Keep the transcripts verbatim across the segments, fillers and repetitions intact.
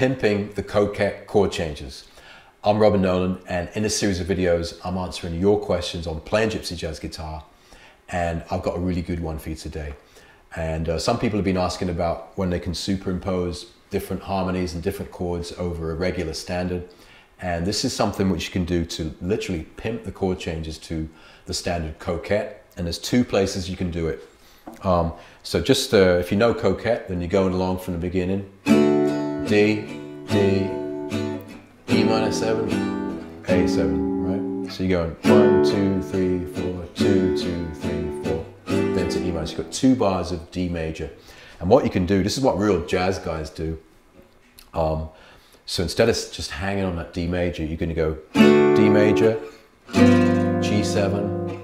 pimping the Coquette chord changes. I'm Robin Nolan, and in this series of videos, I'm answering your questions on playing gypsy jazz guitar, and I've got a really good one for you today. And uh, some people have been asking about when they can superimpose different harmonies and different chords over a regular standard. And this is something which you can do to literally pimp the chord changes to the standard Coquette. And there's two places you can do it. Um, so just, uh, if you know Coquette, then you're going along from the beginning. D, D, E minor seven, A seven, right? So you're going one, two, three, four, two, two, three, four, then to E minor. So you've got two bars of D major. And what you can do, this is what real jazz guys do. Um, So instead of just hanging on that D major, you're going to go D major, G seven,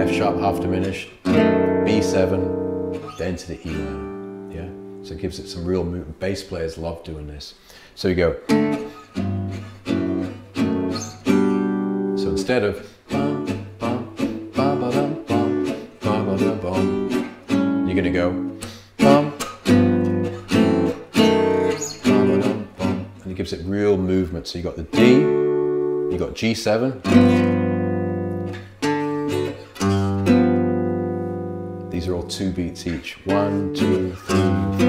F sharp half diminished, B seven, then to the E minor, yeah? So it gives it some real movement. Bass players love doing this. So you go. So instead of, you're going to go. Gives it real movement. So you got the D, you got G seven, these are all two beats each, one, two, three,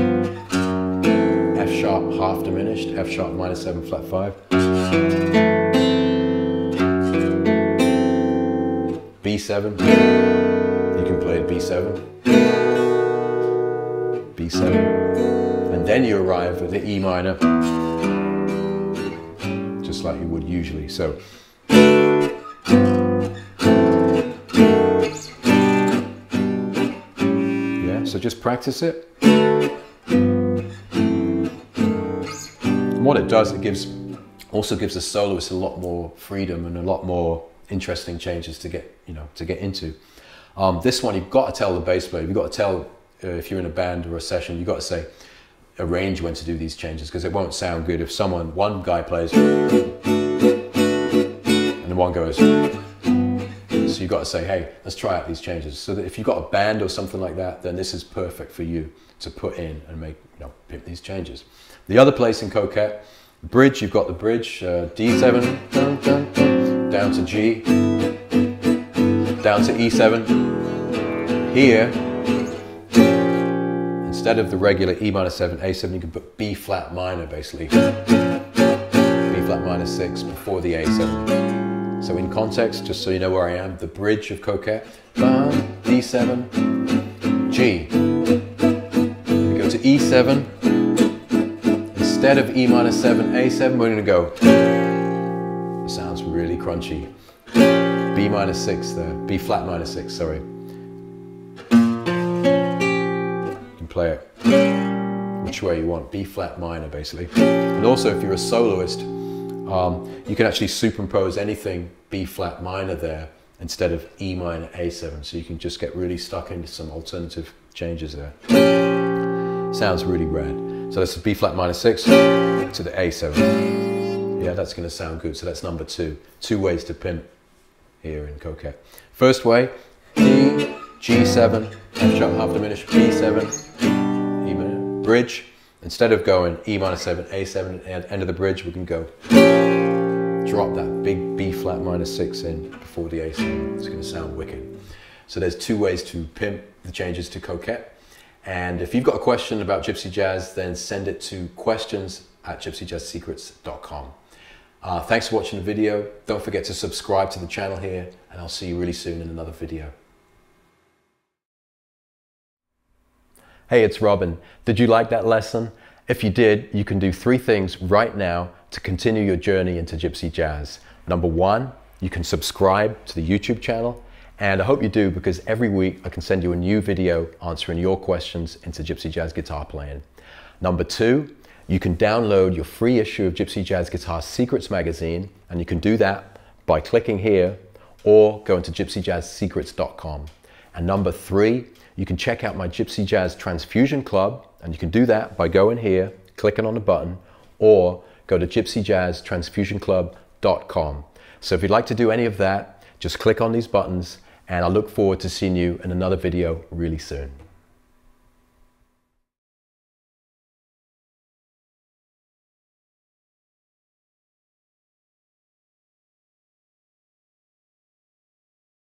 F sharp half diminished, F sharp minor seven flat five, B seven, you can play B seven, B seven, and then you arrive at the E minor, just like you would usually. So yeah, so just practice it. And what it does, it gives also gives the soloist a lot more freedom and a lot more interesting changes to get, you know, to get into. Um, this one you've got to tell the bass player, you've got to tell uh, if you're in a band or a session, you've got to say arrange when to do these changes, because it won't sound good if someone, one guy plays and the one goes. So you've got to say, hey, let's try out these changes. So that if you've got a band or something like that, then this is perfect for you to put in and make, you know, pimp these changes. The other place in Coquette, bridge, you've got the bridge, uh, D seven, down to G, down to E seven, here. Instead of the regular E minor seven, A seven, you can put B flat minor basically. B flat minor six before the A seven. So in context, just so you know where I am, the bridge of Coquette, D seven, G. We go to E seven. Instead of E minor seven, A seven, we're gonna go. It sounds really crunchy. B minor six there, B flat minor six, sorry. Play it which way you want, B flat minor basically. And also if you're a soloist, um, you can actually superimpose anything B flat minor there instead of E minor A seven, so you can just get really stuck into some alternative changes there. Sounds really rad. So that's B flat minor six to the A seven. Yeah, that's going to sound good. So that's number two. Two ways to pimp here in Coquette. First way, D, G seven, F sharp half diminished, B seven, E minor, bridge. Instead of going E minor seven, A seven, and end of the bridge, we can go drop that big B flat minor six in before the A seven. It's going to sound wicked. So there's two ways to pimp the changes to Coquette. And if you've got a question about gypsy jazz, then send it to questions at gypsy jazz secrets dot com. Uh, thanks for watching the video. Don't forget to subscribe to the channel here, and I'll see you really soon in another video. Hey, it's Robin. Did you like that lesson? If you did, you can do three things right now to continue your journey into gypsy jazz. Number one, you can subscribe to the YouTube channel, and I hope you do, because every week I can send you a new video answering your questions into gypsy jazz guitar playing. Number two, you can download your free issue of Gypsy Jazz Guitar Secrets magazine, and you can do that by clicking here or going to gypsy jazz secrets dot com. And number three, you can check out my Gypsy Jazz Transfusion Club, and you can do that by going here, clicking on the button, or go to gypsy jazz transfusion club dot com. So if you'd like to do any of that, just click on these buttons, and I look forward to seeing you in another video really soon.